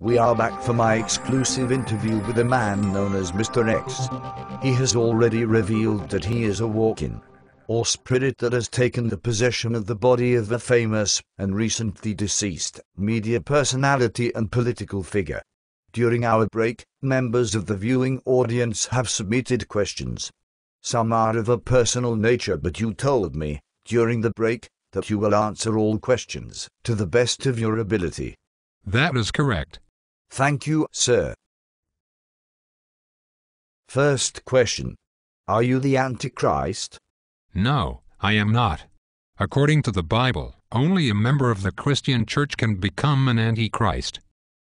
We are back for my exclusive interview with a man known as Mr. X. He has already revealed that he is a walk-in, or spirit that has taken the possession of the body of the famous and recently deceased media personality and political figure. During our break, members of the viewing audience have submitted questions. Some are of a personal nature, but you told me, during the break, that you will answer all questions to the best of your ability. That is correct. Thank you, sir. First question. Are you the Antichrist? No, I am not. According to the Bible, only a member of the Christian church can become an Antichrist.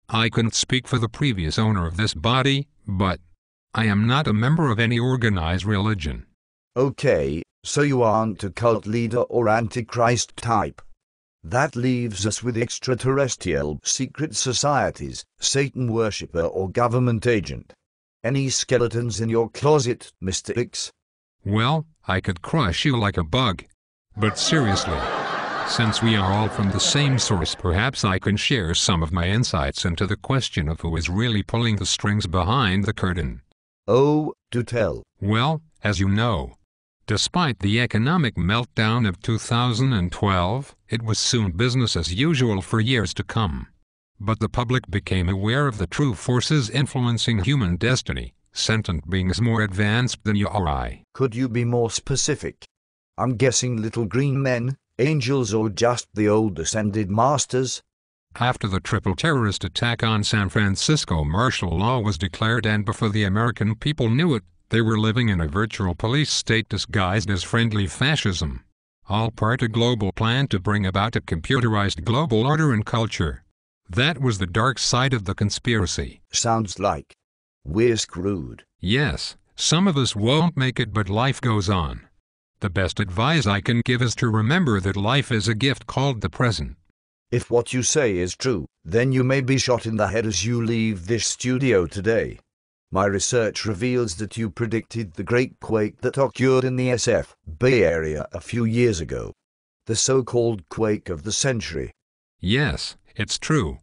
I couldn't speak for the previous owner of this body, but I am not a member of any organized religion. Okay, so you aren't a cult leader or Antichrist type. That leaves us with extraterrestrial secret societies, Satan worshipper or government agent. Any skeletons in your closet, Mr. X? Well, I could crush you like a bug. But seriously, since we are all from the same source, perhaps I can share some of my insights into the question of who is really pulling the strings behind the curtain. Oh, do tell. Well, as you know, despite the economic meltdown of 2012, it was soon business as usual for years to come. But the public became aware of the true forces influencing human destiny, sentient beings more advanced than you or I. Could you be more specific? I'm guessing little green men, angels, or just the old ascended masters? After the triple terrorist attack on San Francisco, martial law was declared, and before the American people knew it, they were living in a virtual police state disguised as friendly fascism. All part of a global plan to bring about a computerized global order and culture. That was the dark side of the conspiracy. Sounds like we're screwed. Yes, some of us won't make it, but life goes on. The best advice I can give is to remember that life is a gift called the present. If what you say is true, then you may be shot in the head as you leave this studio today. My research reveals that you predicted the great quake that occurred in the SF Bay Area a few years ago. The so-called quake of the century. Yes, it's true.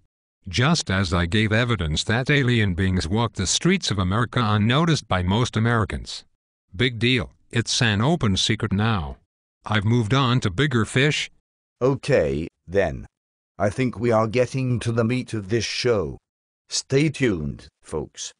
Just as I gave evidence that alien beings walked the streets of America unnoticed by most Americans. Big deal, it's an open secret now. I've moved on to bigger fish. Okay, then. I think we are getting to the meat of this show. Stay tuned, folks.